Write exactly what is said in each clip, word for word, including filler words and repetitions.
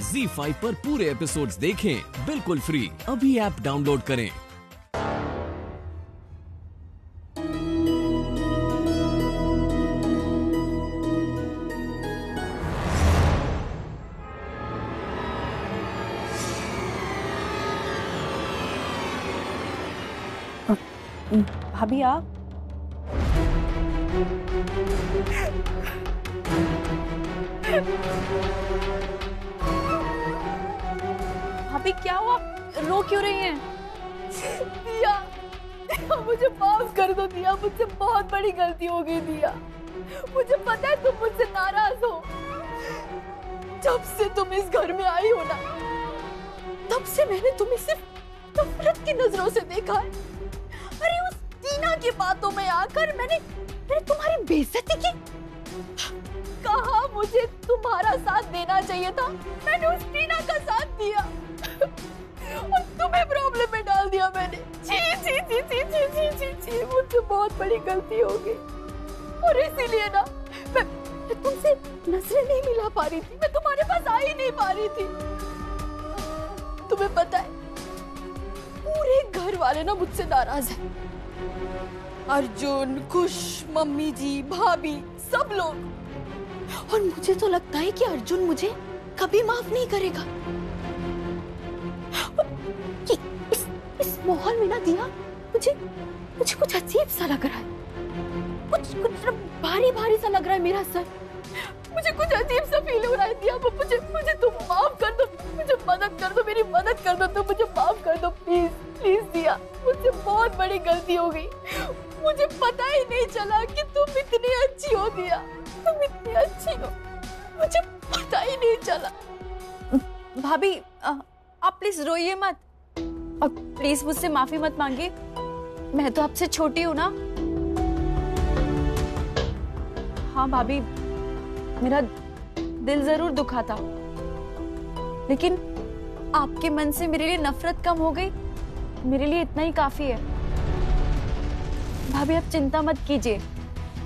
ज़ी five पर पूरे episodes देखें बिल्कुल फ्री। अभी ऐप डाउनलोड करें। भाभी आप भाभी क्या हुआ? रो क्यों रही हैं? दिया, दिया मुझे माफ कर दो। दिया मुझसे बहुत बड़ी गलती हो गई। दिया मुझे पता है तुम मुझसे नाराज हो। जब से तुम इस घर में आई हो ना तब से मैंने तुम्हें सिर्फ नफरत की नजरों से देखा है। अरे उस टीना की बातों में आकर मैंने मैंने तुम्हारी बेइज्जती की। कहा मुझे तुम्हारा साथ देना चाहिए था, मैंने उस टीना का साथ दिया और तुम्हें प्रॉब्लम में डाल दिया मैंने। जी जी जी जी जी जी जी जी मुझसे बहुत बड़ी गलती हो गई और इसीलिए ना मैं, मैं तुमसे नजरें नहीं मिला पा रही थी। मैं तुम्हारे पास आ ही नहीं पा रही थी। तुम्हें पता है पूरे घर वाले ना मुझसे नाराज हैं। अर्जुन, खुश, मम्मी जी, भाभी, सब लोग। और मुझे तो लगता है कि अर्जुन मुझे कभी माफ नहीं करेगा। इस, इस माहौल में ना दिया मुझे मुझे कुछ अजीब सा लग रहा है। कुछ कुछ भारी भारी सा लग रहा है मेरा सर। मुझे कुछ अजीब सा फील हो रहा है। दिया मुझे मुझे तुम माफ कर दो, मुझे मदद कर दो, मेरी मदद कर दो, तुम मुझे माफ कर दो प्लीज प्लीज। दिया मुझसे बहुत बड़ी गलती हो गई। मुझे पता ही नहीं चला कि तुम इतनी अच्छी हो। दिया तुम इतनी अच्छी हो, मुझे पता ही नहीं चला। भाभी आप प्लीज रोइए मत और प्लीज मुझसे माफी मत मांगिए। मैं तो आपसे छोटी हूँ ना। हाँ भाभी, मेरा दिल जरूर दुखा था लेकिन आपके मन से मेरे लिए नफरत कम हो गई। मेरे लिए इतना ही काफी है। भाभी आप चिंता मत कीजिए,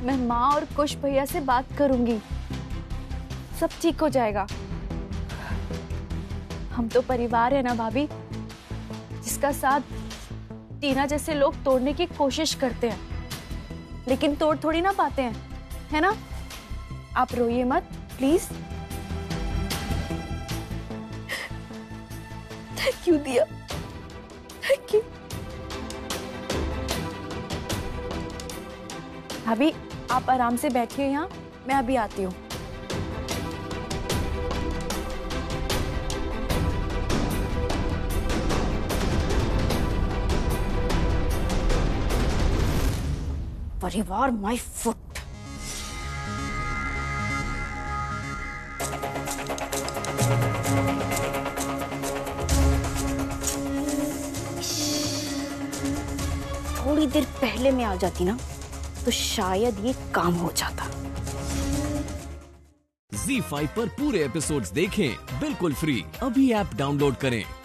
मैं माँ और कुश भैया से बात करूंगी, सब ठीक हो जाएगा। हम तो परिवार है ना भाभी, जिसका साथ टीना जैसे लोग तोड़ने की कोशिश करते हैं लेकिन तोड़ थोड़ी ना पाते हैं, है ना। आप रोइए मत please. Thank you Diya, thank you. भाभी आप आराम से बैठिए यहाँ, मैं अभी आती हूँ। परिवार माय फुट। थोड़ी देर पहले मैं आ जाती ना तो शायद ये काम हो जाता। ज़ी फाइव पर पूरे एपिसोड्स देखें बिल्कुल फ्री। अभी ऐप डाउनलोड करें।